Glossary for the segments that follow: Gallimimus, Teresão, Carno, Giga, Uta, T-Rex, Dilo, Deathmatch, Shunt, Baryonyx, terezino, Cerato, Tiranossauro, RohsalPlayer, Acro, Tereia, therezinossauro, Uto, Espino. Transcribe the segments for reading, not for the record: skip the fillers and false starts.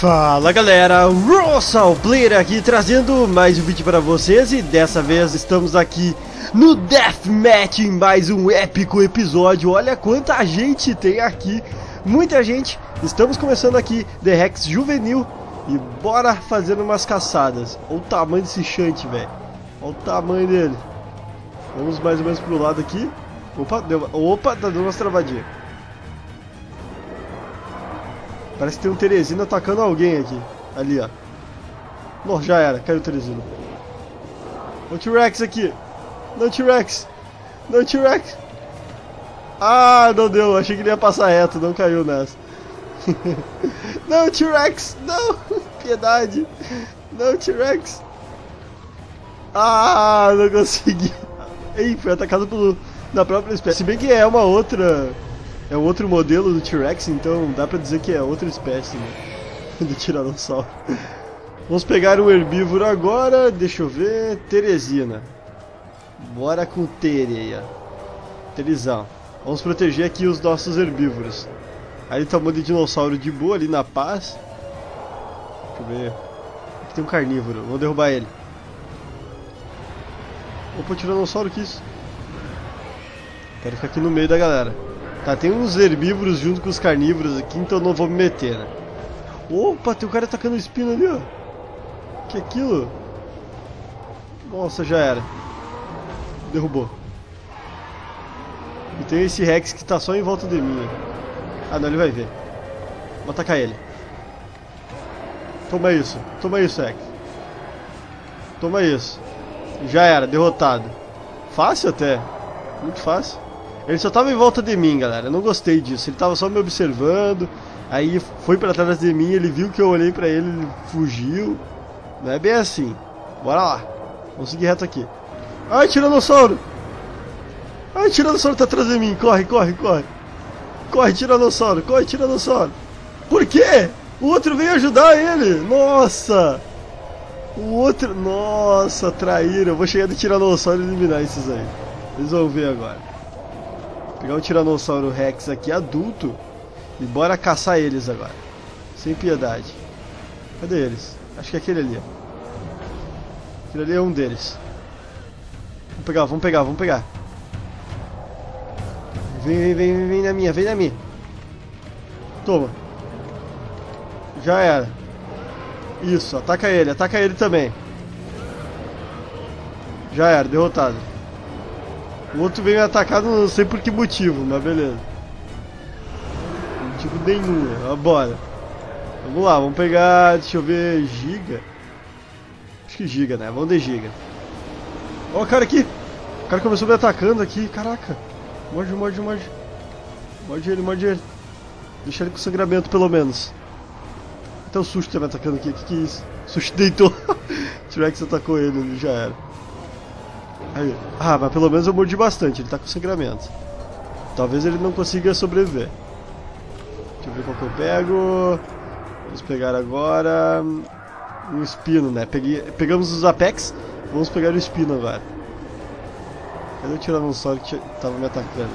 Fala galera, RohsalPlayer aqui trazendo mais um vídeo para vocês e dessa vez estamos aqui no Deathmatch em mais um épico episódio. Olha quanta gente tem aqui, muita gente. Estamos começando aqui T-Rex juvenil e bora fazendo umas caçadas. Olha o tamanho desse Shunt, velho. Olha o tamanho dele. Vamos mais ou menos pro lado aqui. Opa, deu... Opa, tá dando umas travadinhas. Parece que tem um Teresino atacando alguém aqui. Ali, ó. Não, já era. Caiu o Teresino. O T-Rex aqui. Não, T-Rex. Não, T-Rex. Ah, não deu. Achei que ele ia passar reto. Não caiu nessa. Não, T-Rex. Não. Piedade. Não, T-Rex. Ah, não consegui. Ei, foi atacado pelo... da própria espécie. Se bem que é uma outra... é um outro modelo do T-Rex, então dá pra dizer que é outra espécie, né? Do Tiranossauro. Vamos pegar um herbívoro agora, deixa eu ver... Teresina. Bora com Tereia. Teresão. Vamos proteger aqui os nossos herbívoros. Aí tá um monte de dinossauro de boa ali na paz. Deixa eu ver... aqui tem um carnívoro, vamos derrubar ele. Opa, o Tiranossauro quis. Quero ficar aqui no meio da galera. Tá, tem uns herbívoros junto com os carnívoros aqui, então não vou me meter, né? Opa, tem um cara atacando o espino ali, ó. Que é aquilo? Nossa, já era. Derrubou. E tem esse Rex que tá só em volta de mim. Ah, não, ele vai ver. Vou atacar ele. Toma isso, Rex. Toma isso. Já era, derrotado. Fácil até. Muito fácil. Ele só tava em volta de mim, galera, eu não gostei disso, ele tava só me observando, aí foi pra trás de mim, ele viu que eu olhei pra ele, ele fugiu, não é bem assim, bora lá, vamos seguir reto aqui. Ai, Tiranossauro! Ai, Tiranossauro tá atrás de mim, corre, corre, corre! Corre, Tiranossauro! Por quê? O outro veio ajudar ele, nossa! O outro, nossa, traíram, eu vou chegar do Tiranossauro e eliminar esses aí, eles vão ver agora. Pegar o Tiranossauro Rex aqui, adulto. E bora caçar eles agora. Sem piedade. Cadê eles? Acho que é aquele ali. Aquele ali é um deles. Vamos pegar, vamos pegar, vamos pegar. Vem na minha, vem na minha. Toma. Já era. Isso, ataca ele também. Já era, derrotado. O outro veio me atacar, não sei por que motivo, mas beleza. Não motivo nenhum, bora. Vamos lá, vamos pegar, deixa eu ver, Giga. Acho que Giga, né? Vamos de Giga. Ó, o cara aqui. O cara começou me atacando aqui, caraca. Morde, morde, morde. Morde ele, morde ele. Deixa ele com sangramento, pelo menos. Até o susto tá me atacando aqui, que é isso? O susto deitou. O T-Rex atacou ele, já era. Aí. Ah, mas pelo menos eu mordi bastante, ele tá com sangramento. Talvez ele não consiga sobreviver. Deixa eu ver qual que eu pego. Vamos pegar agora um espino, né? Pegamos os Apex, vamos pegar o espino agora. Cadê o Tiranossauro que tava me atacando?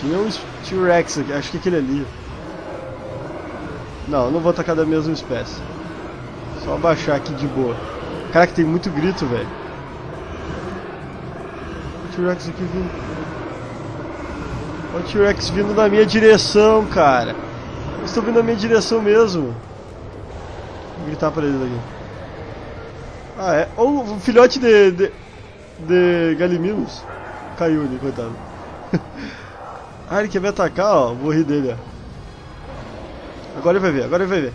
Tinha um T-Rex aqui, acho que aquele ali. Não, eu não vou atacar da mesma espécie. Só abaixar aqui de boa. Caraca, tem muito grito, velho. Olha o T-Rex aqui vindo. Olha o T-Rex vindo na minha direção, cara. Eles estão vindo na minha direção mesmo. Vou gritar pra eles aqui. Ah, é. Ou o filhote de Gallimimus. Caiu ali, coitado. Ah, ele quer me atacar, ó. Vou rir dele, ó. Agora ele vai ver, agora ele vai ver.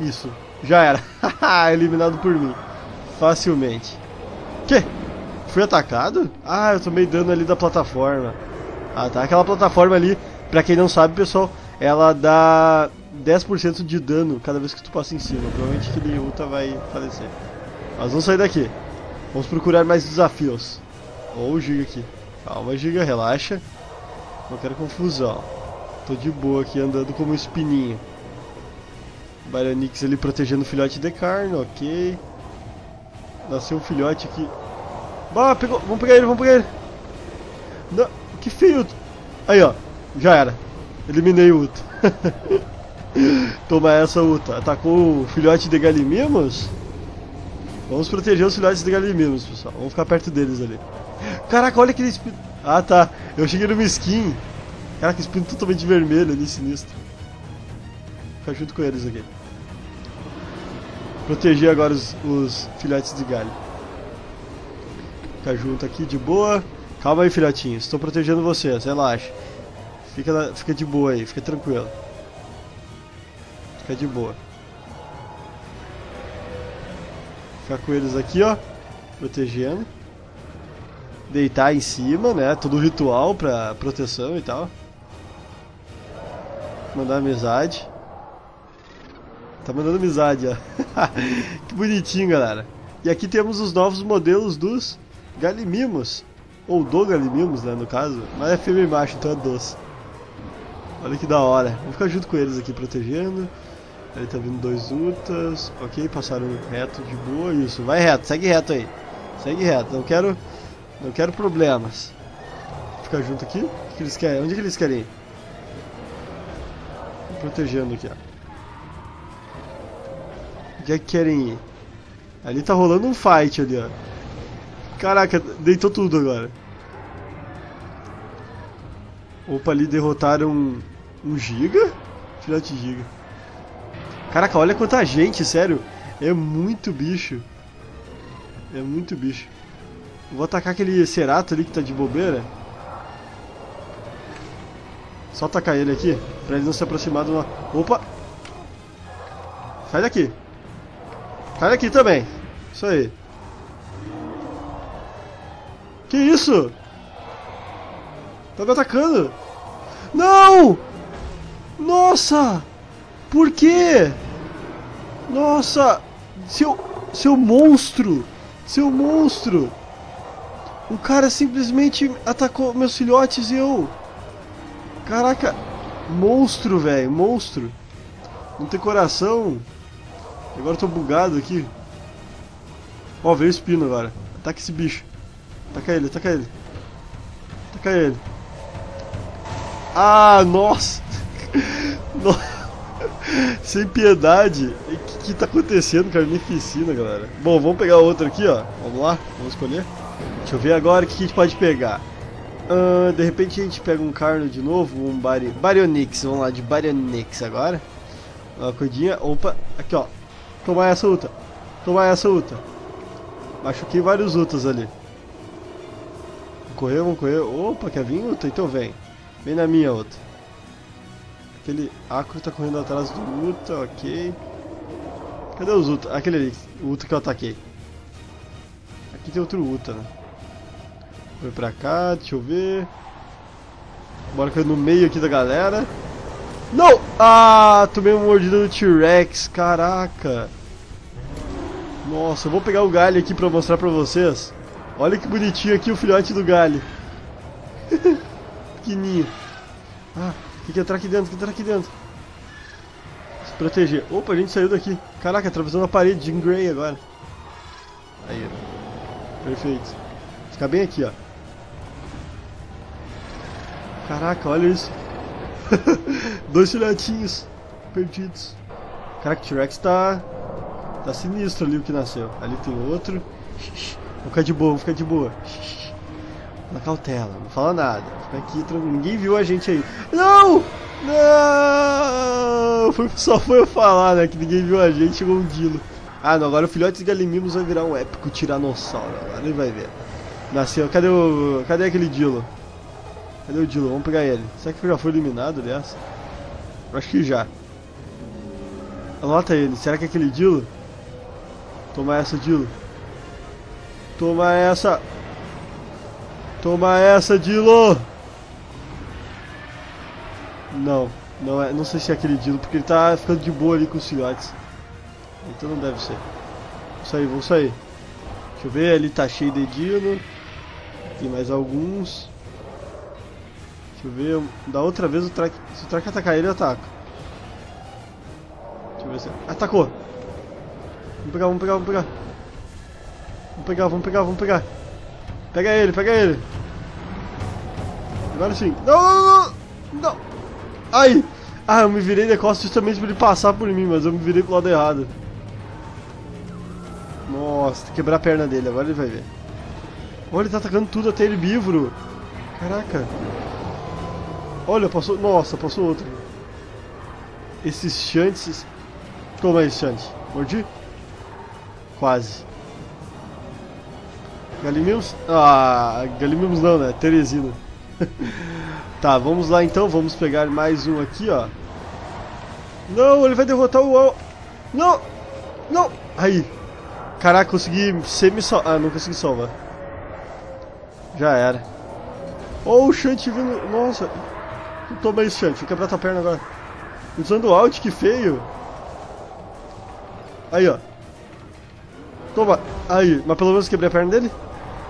Isso. Já era. Eliminado por mim. Facilmente. Que? Fui atacado? Ah, eu tomei dano ali da plataforma. Ah, tá. Aquela plataforma ali, pra quem não sabe, pessoal, ela dá 10% de dano cada vez que tu passa em cima. Provavelmente aquele Uta vai falecer. Mas vamos sair daqui. Vamos procurar mais desafios. Ó, o Giga aqui. Calma, Giga, relaxa. Não quero confusão. Tô de boa aqui andando como um espininho. Baryonyx ali protegendo o filhote de Carno, ok. Nasceu um filhote aqui. Bah, pegou. Vamos pegar ele, vamos pegar ele. Não, que feio. Aí, ó. Já era. Eliminei o Uto. Toma essa, Uta. Atacou o filhote de Gallimimus? Vamos proteger os filhotes de Gallimimus, pessoal. Vamos ficar perto deles ali. Caraca, olha aquele espino. Ah, tá. Eu cheguei numa skin. Caraca, espino totalmente vermelho ali, sinistro. Vou ficar junto com eles aqui. Proteger agora os filhotes de galho. Fica junto aqui, de boa. Calma aí, filhotinhos. Estou protegendo vocês, relaxa. Fica de boa aí, fica tranquilo. Fica de boa. Ficar com eles aqui, ó. Protegendo. Deitar em cima, né? Todo o ritual pra proteção e tal. Mandar amizade. Tá mandando amizade, ó. Que bonitinho, galera. E aqui temos os novos modelos dos Gallimimus. Ou do Gallimimus, né, no caso. Mas é fêmea e macho, então é doce. Olha que da hora. Vamos ficar junto com eles aqui, protegendo. Aí tá vindo dois Utas. Ok, passaram reto de boa. Isso, vai reto, segue reto aí. Segue reto, não quero problemas. Ficar junto aqui. O que eles querem? Onde é que eles querem ir? Protegendo aqui, ó. Onde é que querem ir? Ali tá rolando um fight ali, ó. Caraca, deitou tudo agora. Opa, ali derrotaram um Giga? Filhote Giga. Caraca, olha quanta gente, sério. É muito bicho. É muito bicho. Vou atacar aquele Cerato ali que tá de bobeira. Só atacar ele aqui, pra ele não se aproximar de uma... Opa! Sai daqui. Sai daqui também. Isso aí. Que isso? Tá me atacando. Não! Nossa! Por quê? Nossa! Seu monstro! Seu monstro! O cara simplesmente atacou meus filhotes e eu... Caraca! Monstro, velho! Monstro! Não tem coração! Agora eu tô bugado aqui. Ó, veio o Espino agora. Ataca esse bicho. Ataca ele, ataca ele. Ataca ele. Ah, nossa! Sem piedade. O que tá acontecendo? Carnificina, galera. Bom, vamos pegar outro aqui, ó. Vamos lá, vamos escolher. Deixa eu ver agora o que a gente pode pegar. De repente a gente pega um Carno de novo. Um Baryonyx, vamos lá, de Baryonyx agora. Uma coidinha, opa. Aqui, ó, toma essa, Uta. Toma essa, Uta. Machuquei vários Utas ali. Correr, vamos correr. Opa, quer vir, Uta? Então vem. Vem na minha, Uta. Aquele Acro tá correndo atrás do Uta, ok. Cadê os Uta? Aquele ali, o Uta que eu ataquei. Aqui tem outro Uta, né? Foi pra cá, deixa eu ver. Bora correr no meio aqui da galera. Não! Ah, tomei uma mordida do T-Rex, caraca. Nossa, eu vou pegar o galho aqui pra mostrar pra vocês. Olha que bonitinho aqui o filhote do galho. Pequeninho. Ah, tem que entrar aqui dentro, tem que entrar aqui dentro. Se proteger. Opa, a gente saiu daqui. Caraca, atravessando a parede de Grey agora. Aí, perfeito. Fica bem aqui, ó. Caraca, olha isso. Dois filhotinhos perdidos. Caraca, o T-Rex tá sinistro ali o que nasceu. Ali tem outro. Vou ficar de boa, vou ficar de boa. Na cautela, não fala nada. Fica aqui, ninguém viu a gente aí. Não! Não! Só foi eu falar, né? Que ninguém viu a gente, chegou um Dilo. Ah, não, agora o filhote de Gallimimus vai virar um épico Tiranossauro. Agora ele vai ver. Nasceu, cadê aquele Dilo? Cadê o Dilo? Vamos pegar ele. Será que já foi eliminado dessa? Eu acho que já. Anota ele, será que é aquele Dilo? Toma essa, Dilo. Toma essa. Toma essa, Dilo. Não, não é, não sei se é aquele Dilo, porque ele tá ficando de boa ali com os filhotes. Então não deve ser. Vamos sair, vamos sair. Deixa eu ver, ali tá cheio de Dilo. Tem mais alguns. Deixa eu ver, da outra vez o Track, se o Track atacar ele, eu ataco. Deixa eu ver se... Atacou! Vamos pegar, vamos pegar, vamos pegar. Vamos pegar, vamos pegar, vamos pegar. Pega ele, pega ele. Agora sim. Não, não, não, não. Ai, Ah, eu me virei de costas justamente pra ele passar por mim, mas eu me virei pro lado errado. Nossa, tem que quebrar a perna dele, agora ele vai ver. Olha, ele tá atacando tudo até herbívoro. Caraca. Olha, passou... Nossa, passou outro. Esses Shunts... Toma aí, Shunt. Mordi? Quase. Gallimimus... Ah, Gallimimus não, né? Teresina. Tá, vamos lá então. Vamos pegar mais um aqui, ó. Não, ele vai derrotar o... Não! Não! Aí. Caraca, consegui semi-salvar. Ah, não consegui salvar. Já era. Oh, o Shunt vindo... Nossa. Toma aí, Shunt. Vou quebrar tua perna agora. Usando o alt, que feio. Aí, ó. Toma. Aí. Mas pelo menos quebrei a perna dele?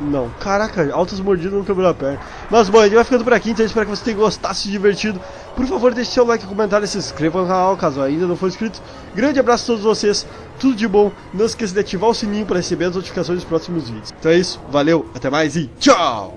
Não. Caraca, altas mordidas não quebrou a perna. Mas bom, a gente vai ficando por aqui, então eu espero que você tenha gostado, se divertido. Por favor, deixe seu like, comentário e se inscreva no canal, caso ainda não for inscrito. Grande abraço a todos vocês. Tudo de bom. Não esqueça de ativar o sininho para receber as notificações dos próximos vídeos. Então é isso. Valeu, até mais e tchau!